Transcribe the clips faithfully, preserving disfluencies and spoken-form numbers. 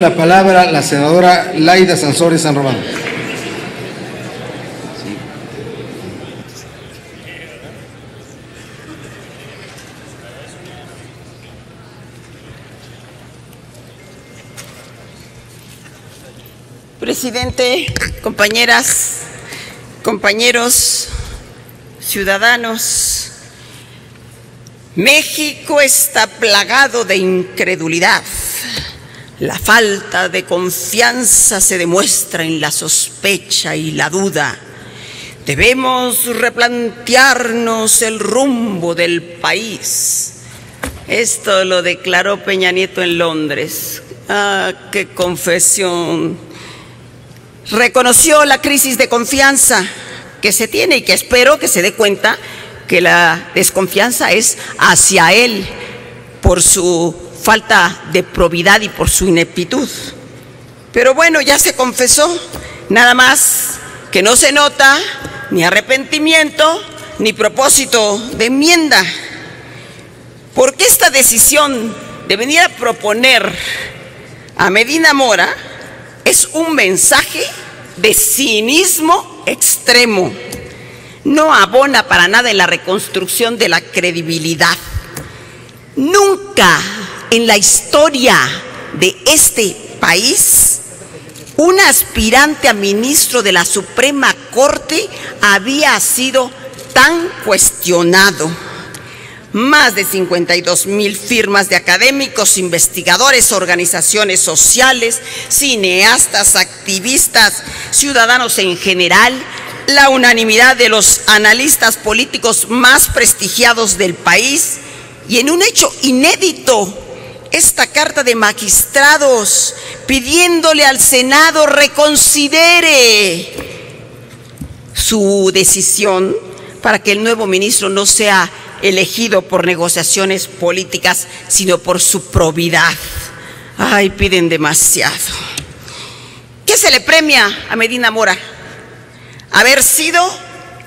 La palabra la senadora Layda Sansores San Román. Presidente, compañeras, compañeros, ciudadanos, México está plagado de incredulidad. La falta de confianza se demuestra en la sospecha y la duda. Debemos replantearnos el rumbo del país. Esto lo declaró Peña Nieto en Londres. ¡Ah, qué confesión! Reconoció la crisis de confianza que se tiene y que espero que se dé cuenta que la desconfianza es hacia él por su falta de probidad y por su ineptitud. Pero bueno, ya se confesó, nada más que no se nota ni arrepentimiento ni propósito de enmienda. Porque esta decisión de venir a proponer a Medina Mora es un mensaje de cinismo extremo. No abona para nada en la reconstrucción de la credibilidad. Nunca en la historia de este país, un aspirante a ministro de la Suprema Corte había sido tan cuestionado. Más de cincuenta y dos mil firmas de académicos, investigadores, organizaciones sociales, cineastas, activistas, ciudadanos en general, la unanimidad de los analistas políticos más prestigiados del país y en un hecho inédito, esta carta de magistrados pidiéndole al Senado reconsidere su decisión para que el nuevo ministro no sea elegido por negociaciones políticas, sino por su probidad. Ay, piden demasiado. ¿Qué se le premia a Medina Mora? Haber sido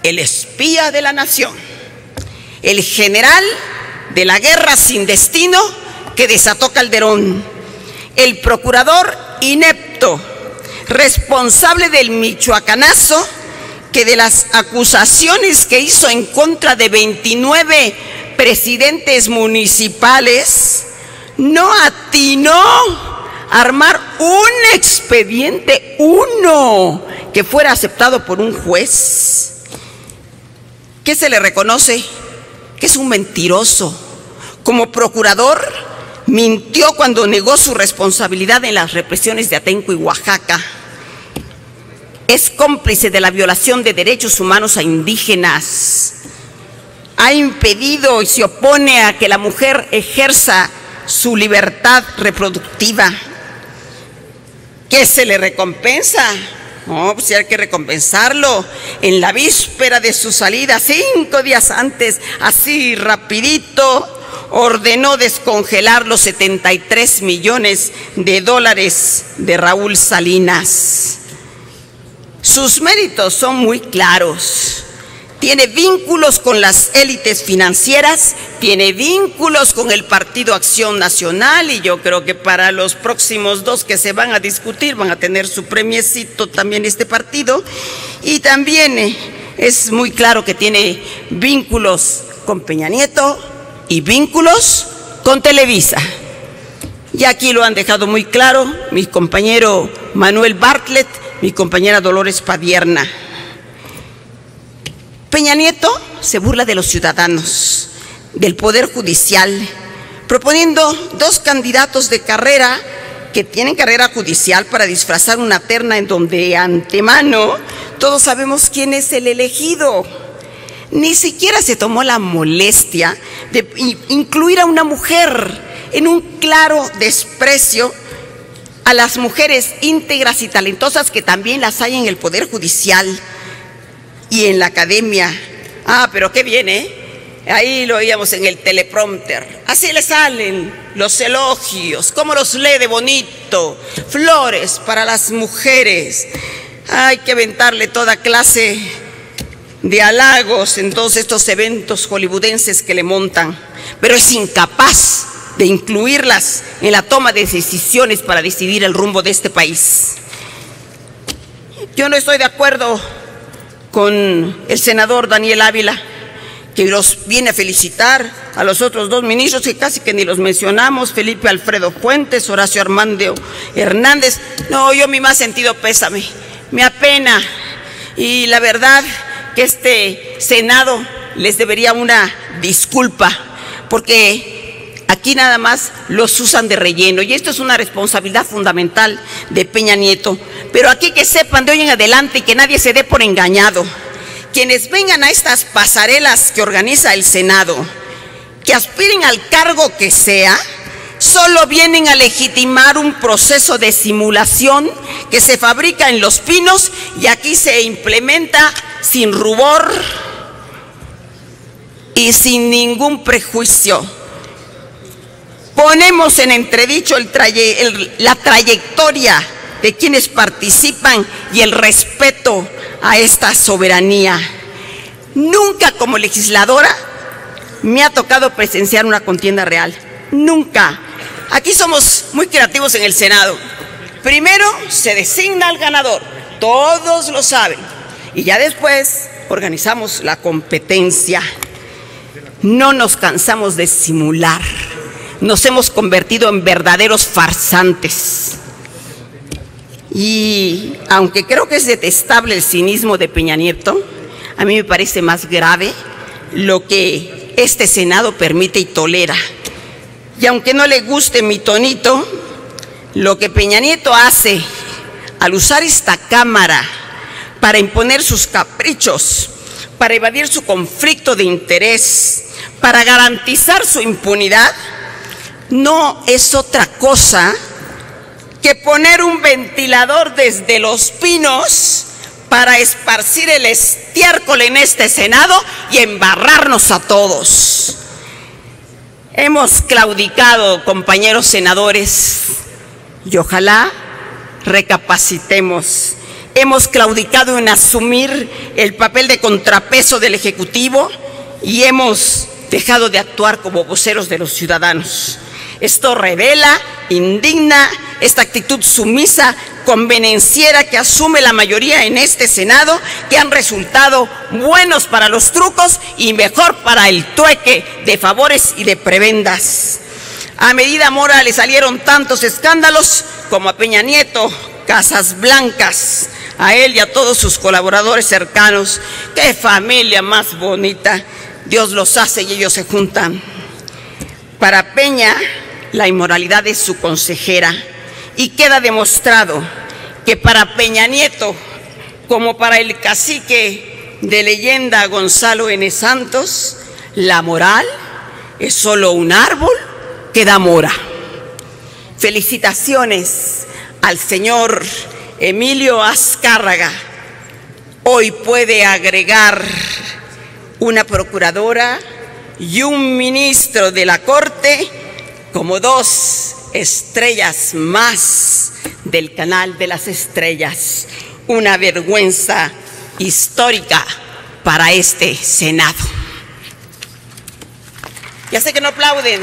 el espía de la nación, el general de la guerra sin destino que desató Calderón, el procurador inepto, responsable del Michoacanazo, que de las acusaciones que hizo en contra de veintinueve presidentes municipales, no atinó a armar un expediente, uno, que fuera aceptado por un juez. ¿Qué se le reconoce? Que es un mentiroso. Como procurador, mintió cuando negó su responsabilidad en las represiones de Atenco y Oaxaca. Es cómplice de la violación de derechos humanos a indígenas. Ha impedido y se opone a que la mujer ejerza su libertad reproductiva. ¿Qué se le recompensa? No, pues hay que recompensarlo. En la víspera de su salida, cinco días antes, así rapidito, ordenó descongelar los setenta y tres millones de dólares de Raúl Salinas. Sus méritos son muy claros. Tiene vínculos con las élites financieras, tiene vínculos con el Partido Acción Nacional y yo creo que para los próximos dos que se van a discutir van a tener su premiecito también este partido. Y también es muy claro que tiene vínculos con Peña Nieto y vínculos con Televisa. Y aquí lo han dejado muy claro mi compañero Manuel Bartlett, mi compañera Dolores Padierna. Peña Nieto se burla de los ciudadanos, del Poder Judicial, proponiendo dos candidatos de carrera que tienen carrera judicial para disfrazar una terna en donde antemano todos sabemos quién es el elegido. Ni siquiera se tomó la molestia de incluir a una mujer en un claro desprecio a las mujeres íntegras y talentosas que también las hay en el Poder Judicial y en la academia. Ah, pero qué bien, ¿eh? Ahí lo oíamos en el teleprompter. Así le salen los elogios, cómo los lee de bonito, flores para las mujeres. Hay que aventarle toda clase de halagos en todos estos eventos hollywoodenses que le montan, pero es incapaz de incluirlas en la toma de decisiones para decidir el rumbo de este país. Yo no estoy de acuerdo con el senador Daniel Ávila, que los viene a felicitar a los otros dos ministros que casi que ni los mencionamos, Felipe Alfredo Fuentes, Horacio Armando Hernández. No, yo mi más sentido pésame, me apena, y la verdad que este Senado les debería una disculpa, porque aquí nada más los usan de relleno, y esto es una responsabilidad fundamental de Peña Nieto. Pero aquí que sepan de hoy en adelante y que nadie se dé por engañado. Quienes vengan a estas pasarelas que organiza el Senado, que aspiren al cargo que sea, solo vienen a legitimar un proceso de simulación que se fabrica en Los Pinos y aquí se implementa sin rubor y sin ningún prejuicio. Ponemos en entredicho el traye, el, la trayectoria de quienes participan y el respeto a esta soberanía. Nunca como legisladora me ha tocado presenciar una contienda real. Nunca. Aquí somos muy creativos en el Senado. Primero se designa al ganador, todos lo saben, y ya después organizamos la competencia. No nos cansamos de simular. Nos hemos convertido en verdaderos farsantes. Y aunque creo que es detestable el cinismo de Peña Nieto, a mí me parece más grave lo que este Senado permite y tolera. Y aunque no le guste mi tonito, lo que Peña Nieto hace al usar esta Cámara para imponer sus caprichos, para evadir su conflicto de interés, para garantizar su impunidad, no es otra cosa que poner un ventilador desde Los Pinos para esparcir el estiércol en este Senado y embarrarnos a todos. Hemos claudicado, compañeros senadores, y ojalá recapacitemos. Hemos claudicado en asumir el papel de contrapeso del Ejecutivo y hemos dejado de actuar como voceros de los ciudadanos. Esto revela, indigna, esta actitud sumisa, convenenciera que asume la mayoría en este Senado, que han resultado buenos para los trucos y mejor para el trueque de favores y de prebendas. A Medina Mora le salieron tantos escándalos como a Peña Nieto, Casas Blancas, a él y a todos sus colaboradores cercanos. ¡Qué familia más bonita! Dios los hace y ellos se juntan. Para Peña, la inmoralidad es su consejera, y queda demostrado que para Peña Nieto, como para el cacique de leyenda Gonzalo N. Santos, la moral es solo un árbol que da mora. Felicitaciones al señor Emilio Azcárraga. Hoy puede agregar una procuradora y un ministro de la Corte como dos estrellas más del Canal de las Estrellas. Una vergüenza histórica para este Senado. Ya sé que no aplauden.